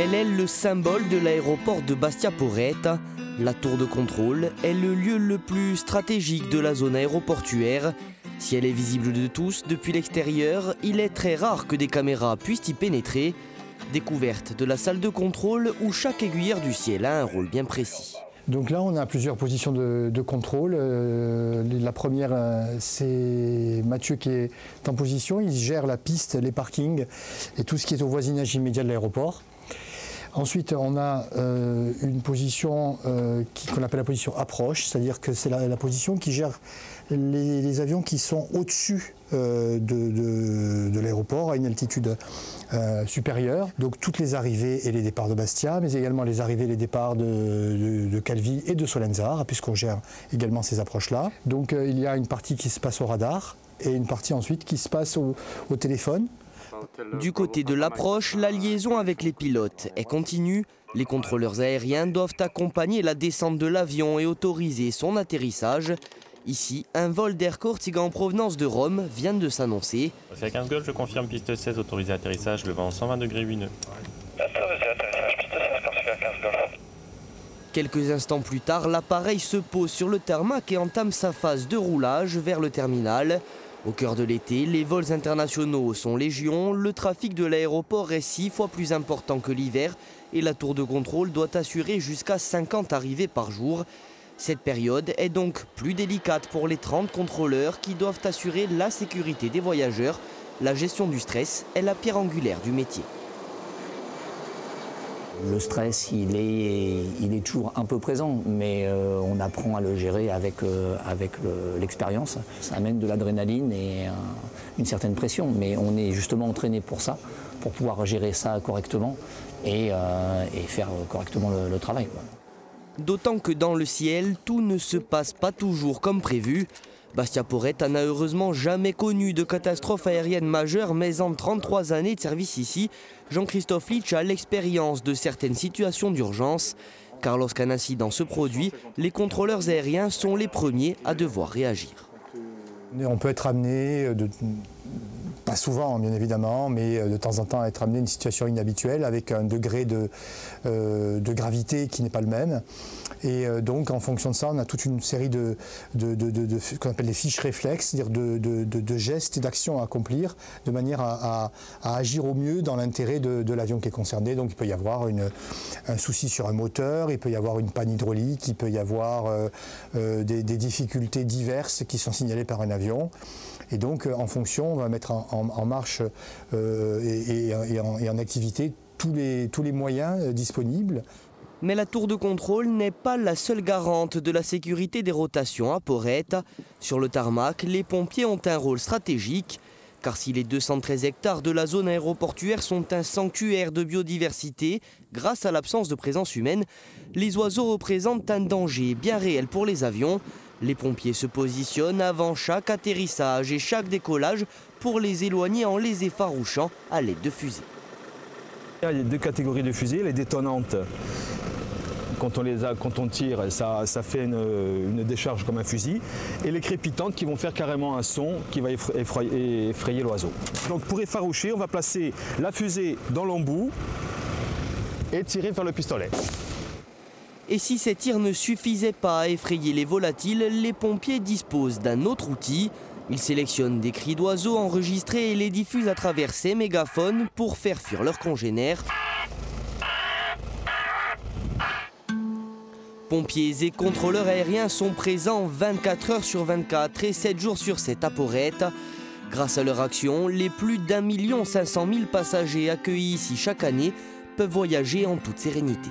Elle est le symbole de l'aéroport de Bastia-Poretta. La tour de contrôle est le lieu le plus stratégique de la zone aéroportuaire. Si elle est visible de tous depuis l'extérieur, il est très rare que des caméras puissent y pénétrer. Découverte de la salle de contrôle où chaque aiguilleur du ciel a un rôle bien précis. Donc là, on a plusieurs positions de contrôle. La première, c'est Mathieu qui est en position. Il gère la piste, les parkings et tout ce qui est au voisinage immédiat de l'aéroport. Ensuite, on a une position qu'on appelle la position approche, c'est-à-dire que c'est la position qui gère les avions qui sont au-dessus de l'aéroport, à une altitude supérieure. Donc toutes les arrivées et les départs de Bastia, mais également les arrivées et les départs de Calvi et de Solenzara, puisqu'on gère également ces approches-là. Donc il y a une partie qui se passe au radar et une partie ensuite qui se passe au téléphone. Du côté de l'approche, la liaison avec les pilotes est continue. Les contrôleurs aériens doivent accompagner la descente de l'avion et autoriser son atterrissage. Ici, un vol d'Air Corsica en provenance de Rome vient de s'annoncer. C'est à 15 golf, je confirme, piste 16, autorisé atterrissage, le vent 120 degrés 8 nœuds. Quelques instants plus tard, l'appareil se pose sur le tarmac et entame sa phase de roulage vers le terminal. Au cœur de l'été, les vols internationaux sont légion, le trafic de l'aéroport est 6 fois plus important que l'hiver et la tour de contrôle doit assurer jusqu'à 50 arrivées par jour. Cette période est donc plus délicate pour les 30 contrôleurs qui doivent assurer la sécurité des voyageurs. La gestion du stress est la pierre angulaire du métier. Le stress, il est toujours un peu présent, mais on apprend à le gérer avec l'expérience. Ça amène de l'adrénaline et une certaine pression, mais on est justement entraîné pour ça, pour pouvoir gérer ça correctement et faire correctement le travail. D'autant que dans le ciel, tout ne se passe pas toujours comme prévu. Bastia-Poretta n'a heureusement jamais connu de catastrophe aérienne majeure, mais en 33 années de service ici, Jean-Christophe Litsch a l'expérience de certaines situations d'urgence. Car lorsqu'un incident se produit, les contrôleurs aériens sont les premiers à devoir réagir. On peut être amené, pas souvent bien évidemment, mais de temps en temps être amené à une situation inhabituelle avec un degré de gravité qui n'est pas le même. Et donc en fonction de ça, on a toute une série de ce qu'on appelle les fiches réflexes, c'est-à-dire de gestes et d'actions à accomplir de manière à agir au mieux dans l'intérêt de l'avion qui est concerné. Donc il peut y avoir un souci sur un moteur, il peut y avoir une panne hydraulique, il peut y avoir des difficultés diverses qui sont signalées par un avion. Et donc en fonction, on va mettre en marche et en activité tous les moyens disponibles. Mais la tour de contrôle n'est pas la seule garante de la sécurité des rotations à Poretta. Sur le tarmac, les pompiers ont un rôle stratégique, car si les 213 hectares de la zone aéroportuaire sont un sanctuaire de biodiversité, grâce à l'absence de présence humaine, les oiseaux représentent un danger bien réel pour les avions. Les pompiers se positionnent avant chaque atterrissage et chaque décollage pour les éloigner en les effarouchant à l'aide de fusées. Il y a deux catégories de fusées, les détonantes. Quand on tire, ça fait une décharge comme un fusil. Et les crépitantes qui vont faire carrément un son qui va effrayer l'oiseau. Donc pour effaroucher, on va placer la fusée dans l'embout et tirer vers le pistolet. Et si ces tirs ne suffisaient pas à effrayer les volatiles, les pompiers disposent d'un autre outil. Ils sélectionnent des cris d'oiseaux enregistrés et les diffusent à travers ces mégaphones pour faire fuir leurs congénères. Pompiers et contrôleurs aériens sont présents 24 heures sur 24 et 7 jours sur 7 à Poretta. Grâce à leur action, les plus d'1 500 000 passagers accueillis ici chaque année peuvent voyager en toute sérénité.